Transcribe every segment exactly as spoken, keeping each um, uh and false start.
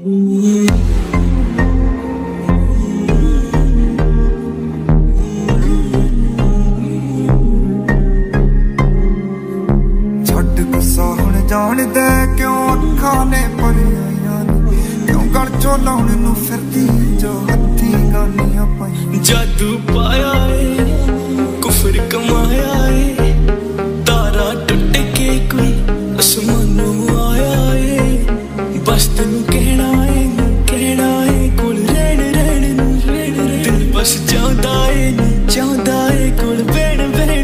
जान दे क्यों अखा ने भरिया क्यों गल चो लाने नूं फिरदी जो हथी गानियां पाई जादू पाया कुफर कमाया है तारा टुट के कोई आसमानों आया है बस तेनू कहना है कहना है कोल रहण रहण नूं रहण दिल बस चाहदा है चाहदा है कोल बहण बहण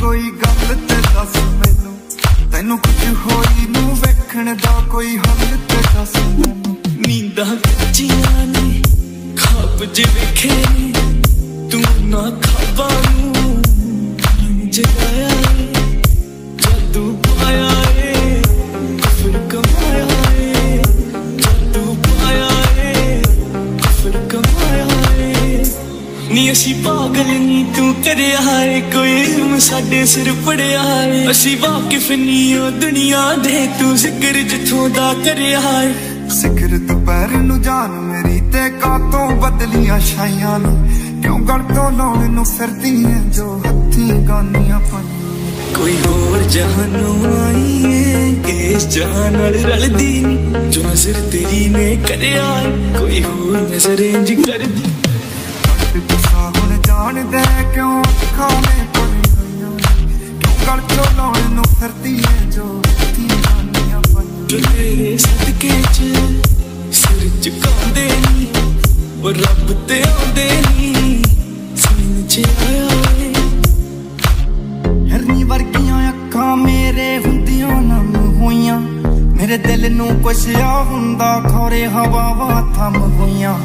कोई गल ते दस मैनू तेनू कुछ होई नूं वेखण दा कोई हल ते दस मैनू नींदां कच्चियां ने खाब जिवें खेने तू ना खाबां नूं जगाया है जादू पाया है कुफर कमाया है जादू पाया है कुफर कमाया है नी असीं पागल नी तू करिया है कोई साडे सिर पड़िया है असी वाकिफ नहीं ओ दुनिया दे तू जिक्र जिथों दा करिया है जिक्र दोपहर नूं जान मेरी ते कातों बदलियां शाइयां ने क्यों गल तों लाउण नूं फिरदी है जो हत्थी गानियां पाई कोई होर जहानों आई है इस जहान नाल रलदी जो नजर तेरी ने करिया कोई होर नजर इंज करदी हुण जान दे क्यों अखां ने जो तेरे सदके च सिर झुकांदे नी वो रब ते आंदे नी सीने च आया है हरनी वर्गियां अखां मेरे हुंदियां नम होइयां मेरे दिल नूं कुछ आ हुंदा खौरे हवावां थम होइयां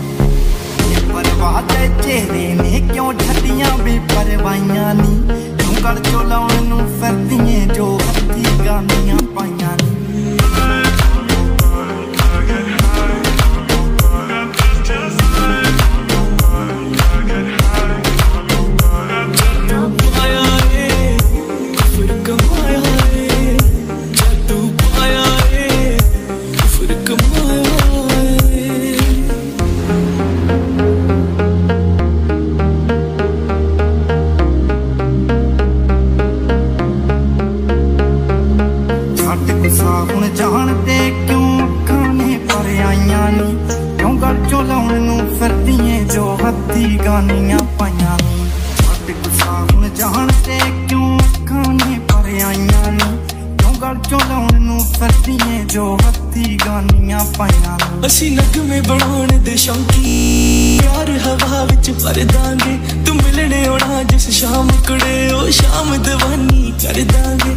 परवाह ते चेहरे ने क्यों छड्डियां भी परवाइयां नी गल चो लाउण नूं फिरदी जो हत्थी गानियां पाइयां जो हत्थी गानियां पाइयां असी नगमे बनाने दे शौकी यार हवा विच परदांगे तू मिलने आना जिस शाम कुड़े ओ शाम दवानी कर दांगे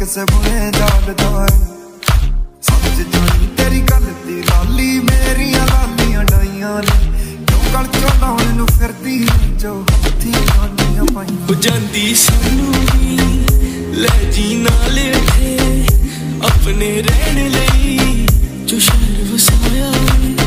किसे बुने जालदा समझ जानी तेरी गल ते लाली मेरिया लालियां डाइयां ने क्यों गल चो लाउण नूं फिरदी जो हत्थी गानियां पाइयां हो जांदी सानूं ले जी नाल अपने रहण लई जो शहर वसाया